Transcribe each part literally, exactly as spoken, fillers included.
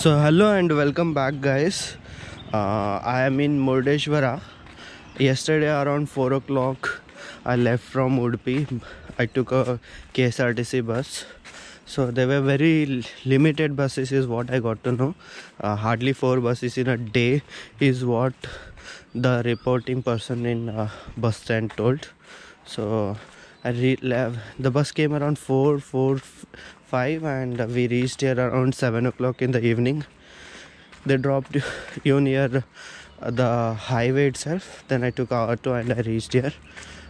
So hello and welcome back guys. uh, I am in Murdeshwar. Yesterday around four o'clock I left from Udupi. I took a K S R T C bus. So there were very limited buses is what I got to know. Uh, hardly four buses in a day is what the reporting person in uh, bus stand told. So I re the bus came around four, four, five and we reached here around seven o'clock in the evening. They dropped you near the highway itself. Then I took an auto and I reached here.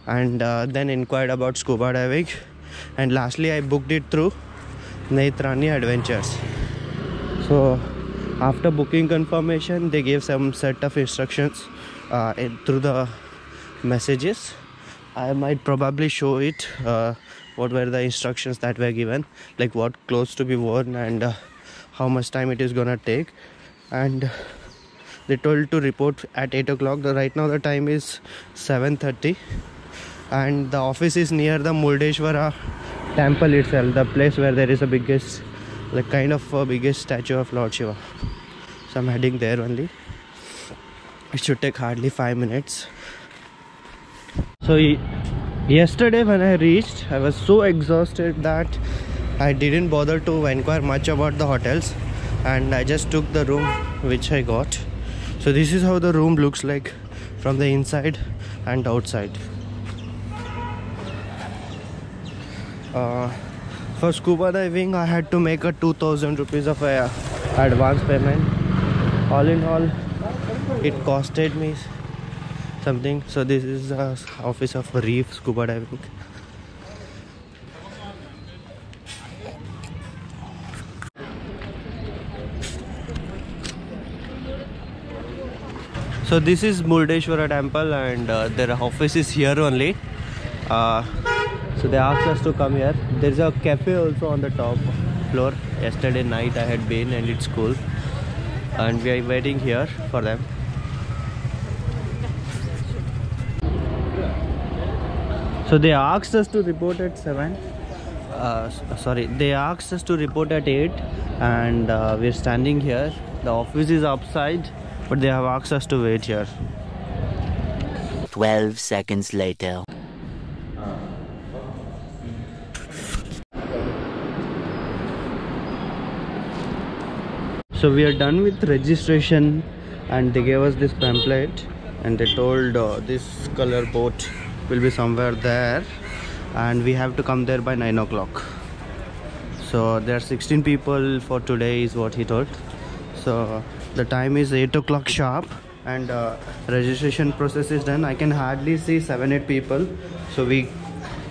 And uh, then inquired about scuba diving. And lastly I booked it through Netrani Adventures. So after booking confirmation they gave some set of instructions uh, in, through the messages. I might probably show it uh, what were the instructions that were given, like what clothes to be worn and uh, how much time it is gonna take. And they told to report at eight o'clock. Right now the time is seven thirty and the office is near the Murdeshwar temple itself, the place where there is a biggest, like kind of a biggest statue of Lord Shiva. So I'm heading there only. It should take hardly five minutes. So yesterday when I reached, I was so exhausted that I didn't bother to inquire much about the hotels and I just took the room which I got. So this is how the room looks like from the inside and outside. Uh, for scuba diving I had to make a two thousand rupees of a advance payment. All in all it costed me something. So this is the office of Reef Scuba Diving. So this is Murdeshwar temple and uh, their office is here only. Uh, So they asked us to come here. There's a cafe also on the top floor. Yesterday night I had been and it's cool. And we are waiting here for them. So they asked us to report at seven. Uh, sorry, they asked us to report at eight. And uh, we're standing here. The office is upside. But they have asked us to wait here. twelve seconds later. So we are done with registration and they gave us this pamphlet and they told uh, this color boat will be somewhere there and we have to come there by nine o'clock. So there are sixteen people for today is what he told. So the time is eight o'clock sharp and uh, registration process is done. I can hardly see seven, eight people. So we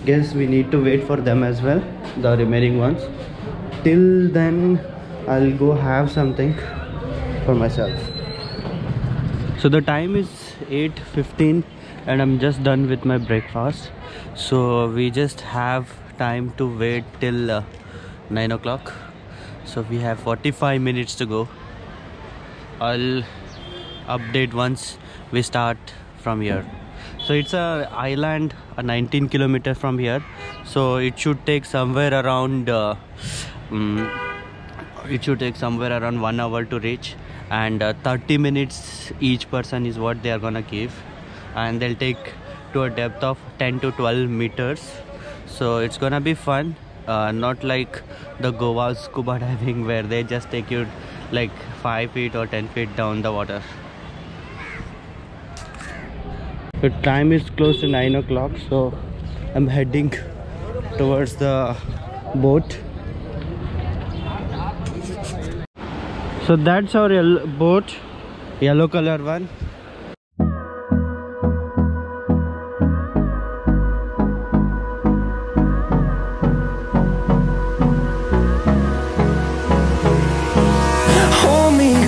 guess we need to wait for them as well, the remaining ones. Till then I'll go have something for myself. So the time is eight fifteen and I'm just done with my breakfast. So we just have time to wait till uh, nine o'clock. So we have forty-five minutes to go. I'll update once we start from here. So it's a island, a nineteen kilometer from here. So it should take somewhere around uh, um, it should take somewhere around one hour to reach and uh, thirty minutes each person is what they are gonna give, and they'll take to a depth of ten to twelve meters. So it's gonna be fun, uh, not like the Goa scuba diving where they just take you like five feet or ten feet down the water. The time is close to nine o'clock, so I'm heading towards the boat. So that's our yellow boat, yellow color one. Hold me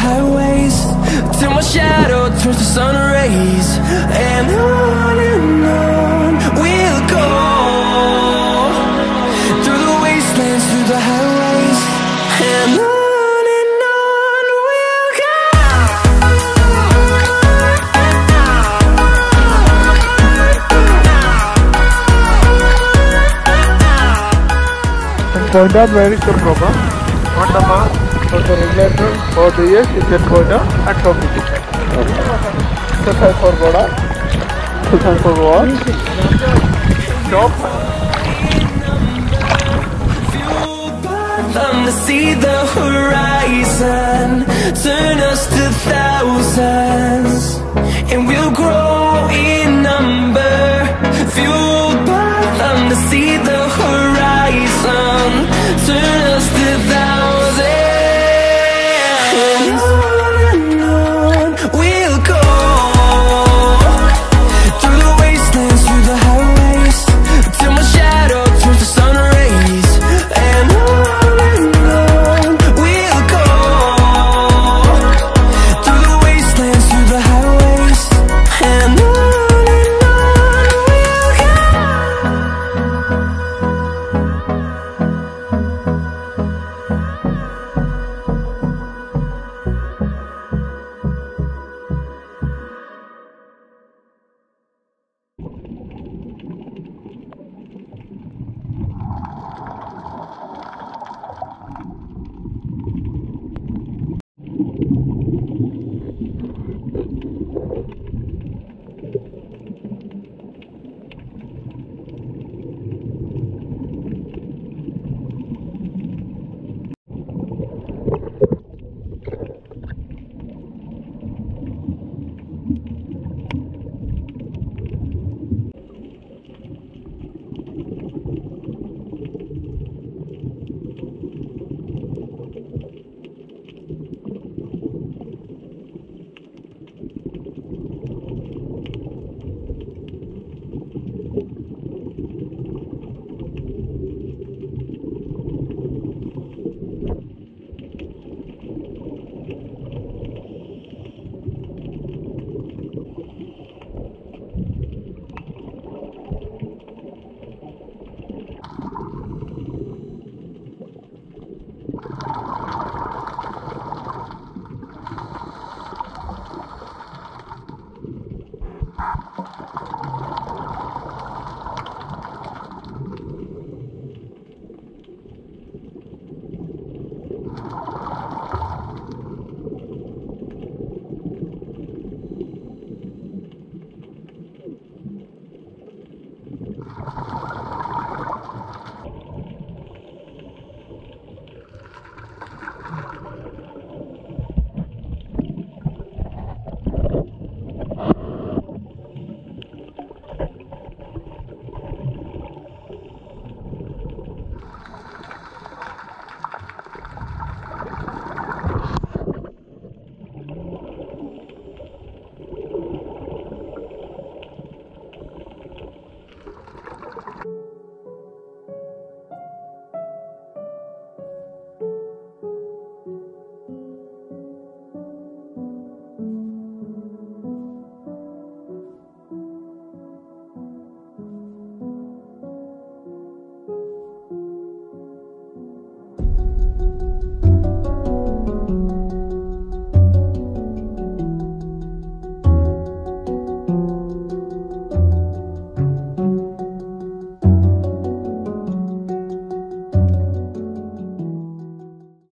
highways till my shadow turns to sun rays, and on and on we'll go, through the wastelands, through the highways, and on. Koida, where is the program? On the mark for the regulator for the years is at Koida at Topic. two thousand four Goda, two thousand four Goda, stop. Fueled by the sea, the horizon,